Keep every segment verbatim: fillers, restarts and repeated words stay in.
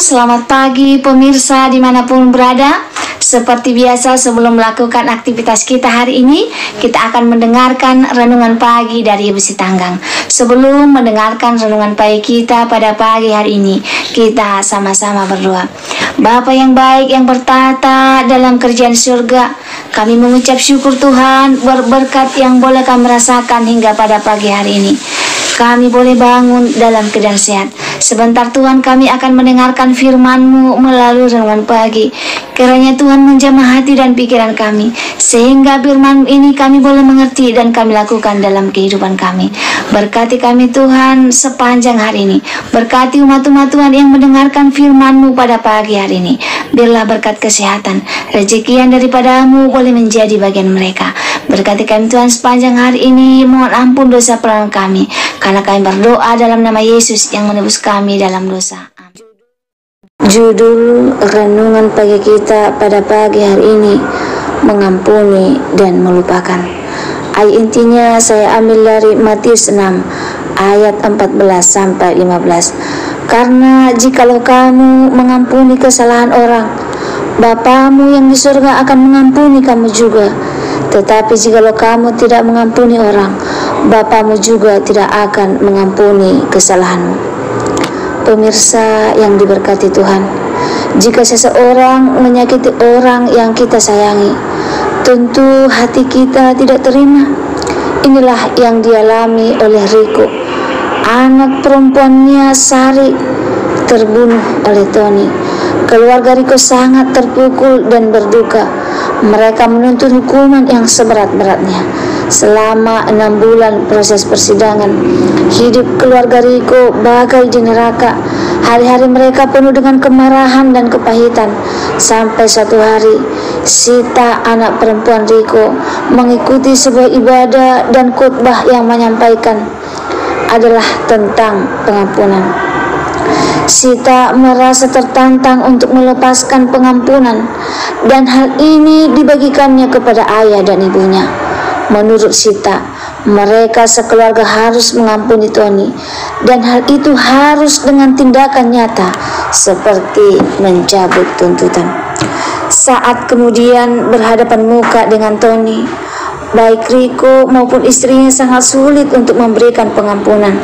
selamat pagi pemirsa dimanapun berada. Seperti biasa sebelum melakukan aktivitas kita hari ini, kita akan mendengarkan renungan pagi dari Ibu Sitanggang. Sebelum mendengarkan renungan pagi kita pada pagi hari ini, kita sama-sama berdoa. Bapa yang baik yang bertata dalam kerajaan surga, kami mengucap syukur Tuhan berkat yang boleh kami rasakan hingga pada pagi hari ini. Kami boleh bangun dalam keadaan sehat. Sebentar Tuhan, kami akan mendengarkan firman-Mu melalui renungan pagi. Kiranya Tuhan menjamah hati dan pikiran kami, sehingga firman ini kami boleh mengerti dan kami lakukan dalam kehidupan kami. Berkati kami Tuhan sepanjang hari ini. Berkati umat-umat Tuhan yang mendengarkan firman-Mu pada pagi hari ini. Biarlah berkat kesehatan, rezeki yang daripada-Mu boleh menjadi bagian mereka. Berkati kami Tuhan sepanjang hari ini. Mohon ampun dosa perlahan kami, karena kami berdoa dalam nama Yesus yang menebus kami dalam dosa. Amin. Judul renungan pagi kita pada pagi hari ini, mengampuni dan melupakan. Ayat intinya saya ambil dari Matius enam ayat empat belas sampai lima belas. Karena jikalau kamu mengampuni kesalahan orang, Bapamu yang di surga akan mengampuni kamu juga. Tetapi jikalau kamu tidak mengampuni orang, Bapamu juga tidak akan mengampuni kesalahanmu. Pemirsa yang diberkati Tuhan, jika seseorang menyakiti orang yang kita sayangi, tentu hati kita tidak terima. Inilah yang dialami oleh Riko, anak perempuannya Sari, terbunuh oleh Tony. Keluarga Riko sangat terpukul dan berduka. Mereka menuntut hukuman yang seberat-beratnya. Selama enam bulan proses persidangan, hidup keluarga Riko bagai di neraka. Hari-hari mereka penuh dengan kemarahan dan kepahitan. Sampai suatu hari, Sita, anak perempuan Riko, mengikuti sebuah ibadah dan khotbah yang menyampaikan adalah tentang pengampunan. Sita merasa tertantang untuk melepaskan pengampunan, dan hal ini dibagikannya kepada ayah dan ibunya. Menurut Sita, mereka sekeluarga harus mengampuni Tony, dan hal itu harus dengan tindakan nyata seperti mencabut tuntutan. Saat kemudian berhadapan muka dengan Tony, baik Riko maupun istrinya sangat sulit untuk memberikan pengampunan.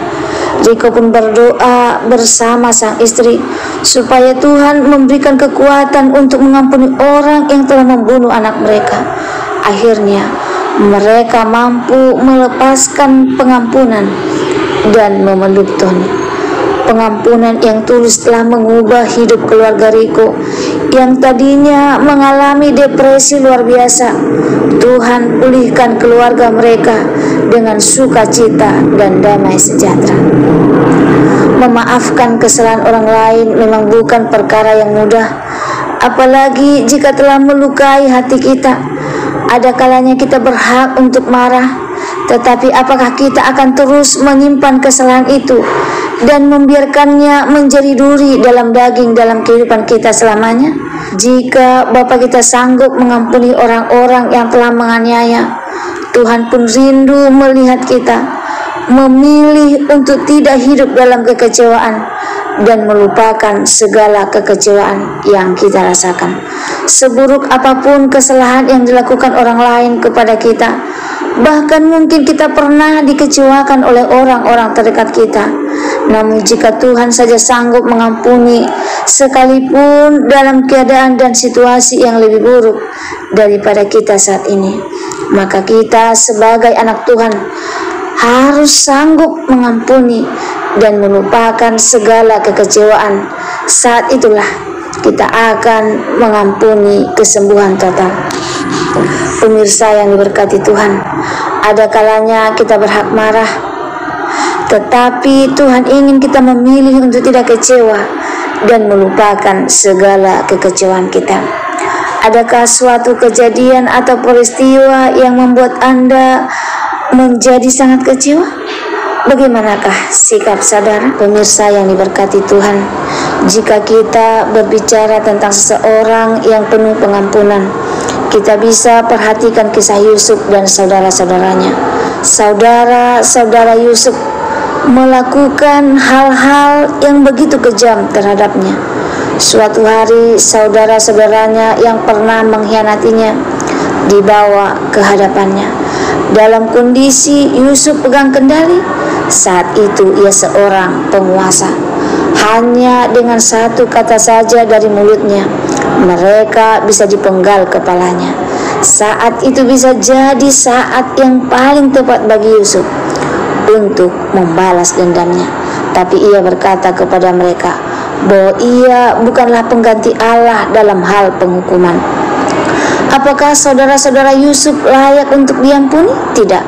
Riko pun berdoa bersama sang istri supaya Tuhan memberikan kekuatan untuk mengampuni orang yang telah membunuh anak mereka. Akhirnya mereka mampu melepaskan pengampunan dan memeluk Tony. Pengampunan yang tulus telah mengubah hidup keluarga Riko yang tadinya mengalami depresi luar biasa. Tuhan pulihkan keluarga mereka dengan sukacita dan damai sejahtera. Memaafkan kesalahan orang lain memang bukan perkara yang mudah, apalagi jika telah melukai hati kita. Ada kalanya kita berhak untuk marah, tetapi apakah kita akan terus menyimpan kesalahan itu dan membiarkannya menjadi duri dalam daging dalam kehidupan kita selamanya? Jika Bapa kita sanggup mengampuni orang-orang yang telah menganiaya, Tuhan pun rindu melihat kita memilih untuk tidak hidup dalam kekecewaan dan melupakan segala kekecewaan yang kita rasakan. Seburuk apapun kesalahan yang dilakukan orang lain kepada kita, bahkan mungkin kita pernah dikecewakan oleh orang-orang terdekat kita. Namun jika Tuhan saja sanggup mengampuni, sekalipun dalam keadaan dan situasi yang lebih buruk daripada kita saat ini, maka kita sebagai anak Tuhan harus sanggup mengampuni dan melupakan segala kekecewaan. Saat itulah kita akan mengampuni kesembuhan total. Pemirsa yang diberkati Tuhan, ada kalanya kita berhak marah, tetapi Tuhan ingin kita memilih untuk tidak kecewa dan melupakan segala kekecewaan kita. Adakah suatu kejadian atau peristiwa yang membuat Anda menjadi sangat kecewa? Bagaimanakah sikap saudara? Pemirsa yang diberkati Tuhan, jika kita berbicara tentang seseorang yang penuh pengampunan, kita bisa perhatikan kisah Yusuf dan saudara-saudaranya. Saudara-saudara Yusuf melakukan hal-hal yang begitu kejam terhadapnya. Suatu hari saudara-saudaranya yang pernah mengkhianatinya dibawa ke hadapannya. Dalam kondisi Yusuf pegang kendali, saat itu ia seorang penguasa. Hanya dengan satu kata saja dari mulutnya, mereka bisa dipenggal kepalanya. Saat itu bisa jadi saat yang paling tepat bagi Yusuf untuk membalas dendamnya. Tapi ia berkata kepada mereka bahwa ia bukanlah pengganti Allah dalam hal penghukuman. Apakah saudara-saudara Yusuf layak untuk diampuni? Tidak.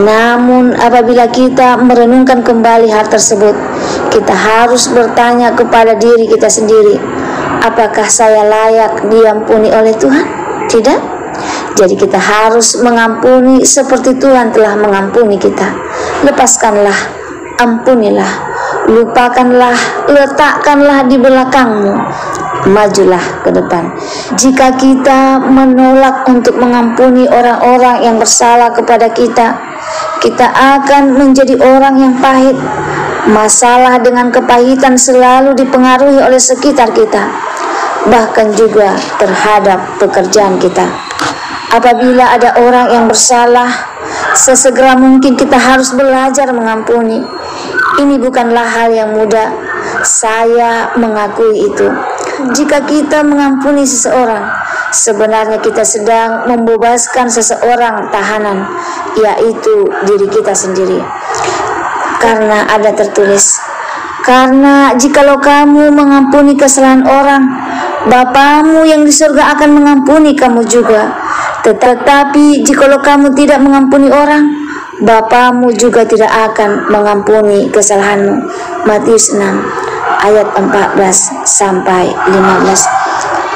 Namun apabila kita merenungkan kembali hal tersebut, kita harus bertanya kepada diri kita sendiri, apakah saya layak diampuni oleh Tuhan? Tidak. Jadi kita harus mengampuni seperti Tuhan telah mengampuni kita. Lepaskanlah, ampunilah, lupakanlah, letakkanlah di belakangmu, majulah ke depan. Jika kita menolak untuk mengampuni orang-orang yang bersalah kepada kita, kita akan menjadi orang yang pahit. Masalah dengan kepahitan selalu dipengaruhi oleh sekitar kita, bahkan juga terhadap pekerjaan kita. Apabila ada orang yang bersalah, sesegera mungkin kita harus belajar mengampuni. Ini bukanlah hal yang mudah, saya mengakui itu. Jika kita mengampuni seseorang, sebenarnya kita sedang membebaskan seseorang tahanan, yaitu diri kita sendiri. Karena ada tertulis, karena jikalau kamu mengampuni kesalahan orang, Bapamu yang di surga akan mengampuni kamu juga. Tetapi jikalau kamu tidak mengampuni orang, Bapamu juga tidak akan mengampuni kesalahanmu. Matius enam ayat empat belas sampai lima belas.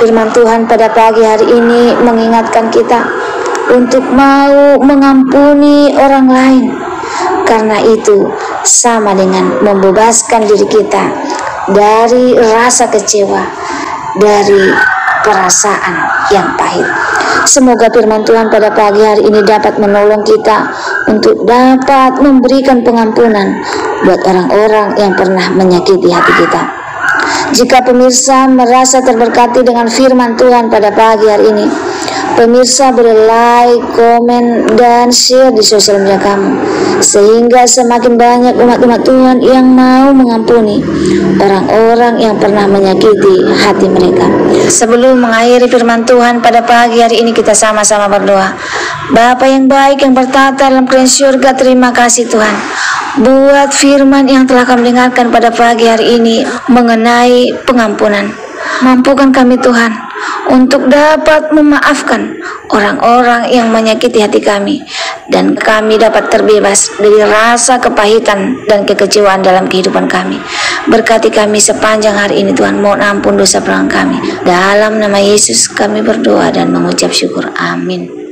Firman Tuhan pada pagi hari ini mengingatkan kita untuk mau mengampuni orang lain. Karena itu sama dengan membebaskan diri kita dari rasa kecewa, dari perasaan yang pahit. Semoga firman Tuhan pada pagi hari ini dapat menolong kita untuk dapat memberikan pengampunan buat orang-orang yang pernah menyakiti hati kita. Jika pemirsa merasa terberkati dengan firman Tuhan pada pagi hari ini, pemirsa boleh like, komen, dan share di sosial media kamu, sehingga semakin banyak umat-umat Tuhan yang mau mengampuni orang-orang yang pernah menyakiti hati mereka. Sebelum mengakhiri firman Tuhan pada pagi hari ini, kita sama-sama berdoa. Bapa yang baik yang bertata dalam kerajaan surga, terima kasih Tuhan buat firman yang telah kami dengarkan pada pagi hari ini mengenai pengampunan. Mampukan kami Tuhan untuk dapat memaafkan orang-orang yang menyakiti hati kami, dan kami dapat terbebas dari rasa kepahitan dan kekecewaan dalam kehidupan kami. Berkati kami sepanjang hari ini Tuhan, mohon ampun dosa perang kami. Dalam nama Yesus kami berdoa dan mengucap syukur, amin.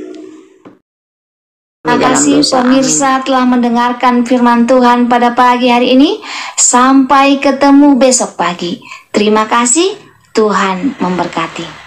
Terima kasih pemirsa telah mendengarkan firman Tuhan pada pagi hari ini. Sampai ketemu besok pagi. Terima kasih, Tuhan memberkati.